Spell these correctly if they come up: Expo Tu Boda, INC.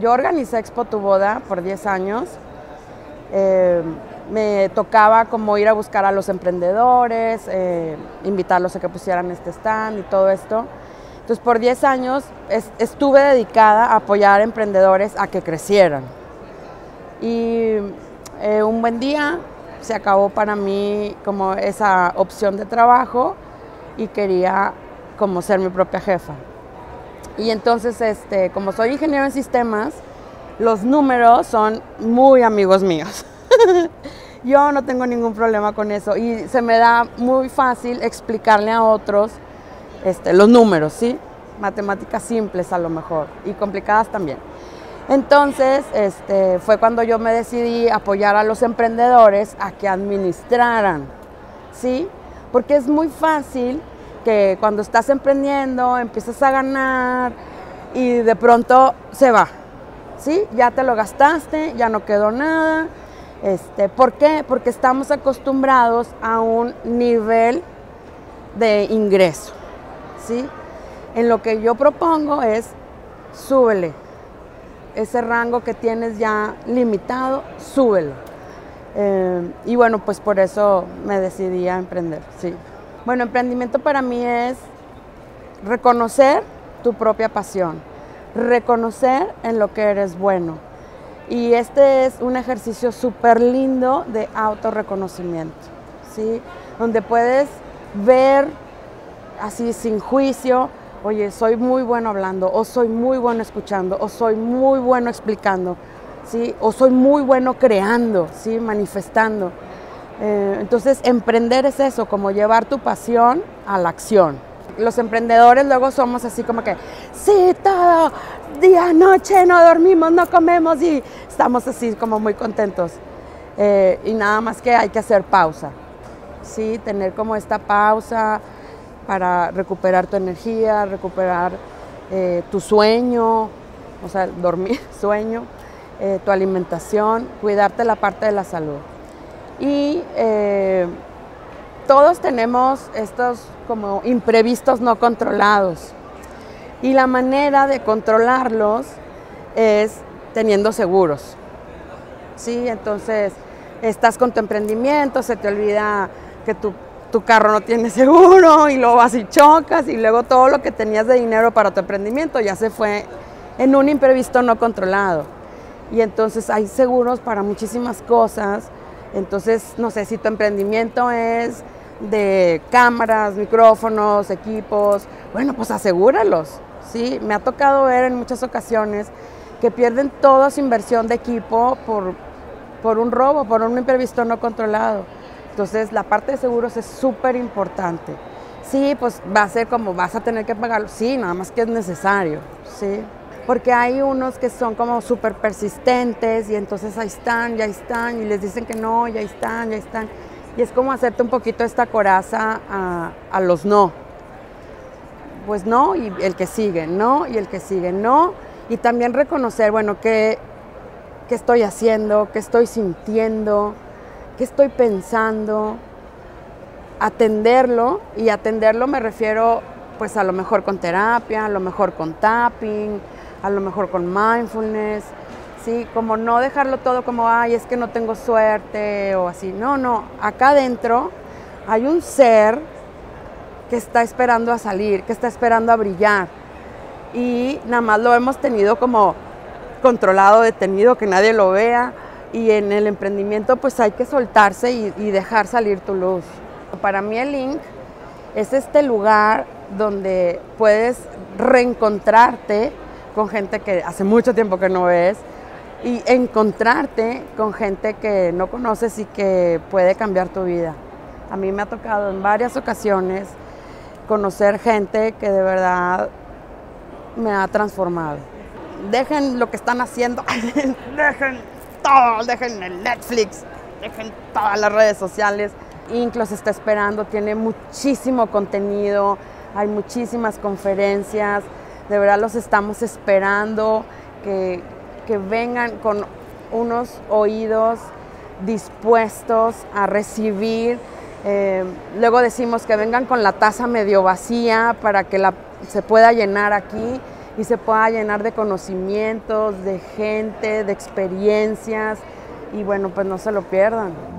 Yo organizé Expo Tu Boda por 10 años. Me tocaba como ir a buscar a los emprendedores, invitarlos a que pusieran este stand y todo esto. Entonces, por 10 años estuve dedicada a apoyar a emprendedores a que crecieran. Y un buen día se acabó para mí como esa opción de trabajo y quería como ser mi propia jefa. Y entonces, como soy ingeniero en sistemas, los números son muy amigos míos. Yo no tengo ningún problema con eso y se me da muy fácil explicarle a otros los números, ¿sí? Matemáticas simples a lo mejor y complicadas también. Entonces, fue cuando yo me decidí apoyar a los emprendedores a que administraran, ¿sí? Porque es muy fácil que cuando estás emprendiendo, empiezas a ganar y de pronto se va, ¿sí? Ya te lo gastaste, ya no quedó nada. ¿Por qué? Porque estamos acostumbrados a un nivel de ingreso, ¿sí? En lo que yo propongo es, súbele. Ese rango que tienes ya limitado, súbelo. Y bueno, pues por eso me decidí a emprender, sí. Bueno, emprendimiento para mí es reconocer tu propia pasión, reconocer en lo que eres bueno. Y este es un ejercicio súper lindo de autorreconocimiento, ¿sí? Donde puedes ver así sin juicio, oye, soy muy bueno hablando, o soy muy bueno escuchando, o soy muy bueno explicando, ¿sí? O soy muy bueno creando, ¿sí? Manifestando. Entonces, emprender es eso, como llevar tu pasión a la acción. Los emprendedores luego somos así como que, sí, todo, día, noche, no dormimos, no comemos y estamos así como muy contentos. Y nada más que hay que hacer pausa, ¿sí? Tener como esta pausa para recuperar tu energía, recuperar tu sueño, o sea, dormir, sueño, tu alimentación, cuidarte la parte de la salud. Y todos tenemos estos como imprevistos no controlados. Y la manera de controlarlos es teniendo seguros, ¿sí? Entonces, estás con tu emprendimiento, se te olvida que tu carro no tiene seguro y luego vas y chocas y luego todo lo que tenías de dinero para tu emprendimiento ya se fue en un imprevisto no controlado. Y entonces hay seguros para muchísimas cosas. Entonces, no sé, si tu emprendimiento es de cámaras, micrófonos, equipos, bueno, pues asegúralos, ¿sí? Me ha tocado ver en muchas ocasiones que pierden toda su inversión de equipo por un robo, por un imprevisto no controlado. Entonces, la parte de seguros es súper importante. Sí, pues va a ser como vas a tener que pagarlo. Sí, nada más que es necesario, ¿sí? Porque hay unos que son como súper persistentes y entonces ahí están, y les dicen que no, ya están, ya están. Y es como hacerte un poquito esta coraza a los no. Pues no, y el que sigue, no, y el que sigue, no. Y también reconocer, bueno, qué estoy haciendo, qué estoy sintiendo, ¿qué estoy pensando? Atenderlo, y atenderlo me refiero pues a lo mejor con terapia, a lo mejor con tapping, a lo mejor con mindfulness, ¿sí? Como no dejarlo todo como, ay, es que no tengo suerte o así. No, no, acá adentro hay un ser que está esperando a salir, que está esperando a brillar, y nada más lo hemos tenido como controlado, detenido, que nadie lo vea. Y en el emprendimiento pues hay que soltarse y dejar salir tu luz. Para mí el INC es este lugar donde puedes reencontrarte con gente que hace mucho tiempo que no ves y encontrarte con gente que no conoces y que puede cambiar tu vida. A mí me ha tocado en varias ocasiones conocer gente que de verdad me ha transformado. Dejen lo que están haciendo, dejen todo, dejen el Netflix, dejen todas las redes sociales. INC los está esperando, tiene muchísimo contenido, hay muchísimas conferencias, de verdad los estamos esperando, que vengan con unos oídos dispuestos a recibir. Luego decimos que vengan con la taza medio vacía para que se pueda llenar aquí, y se pueda llenar de conocimientos, de gente, de experiencias, y bueno, pues no se lo pierdan.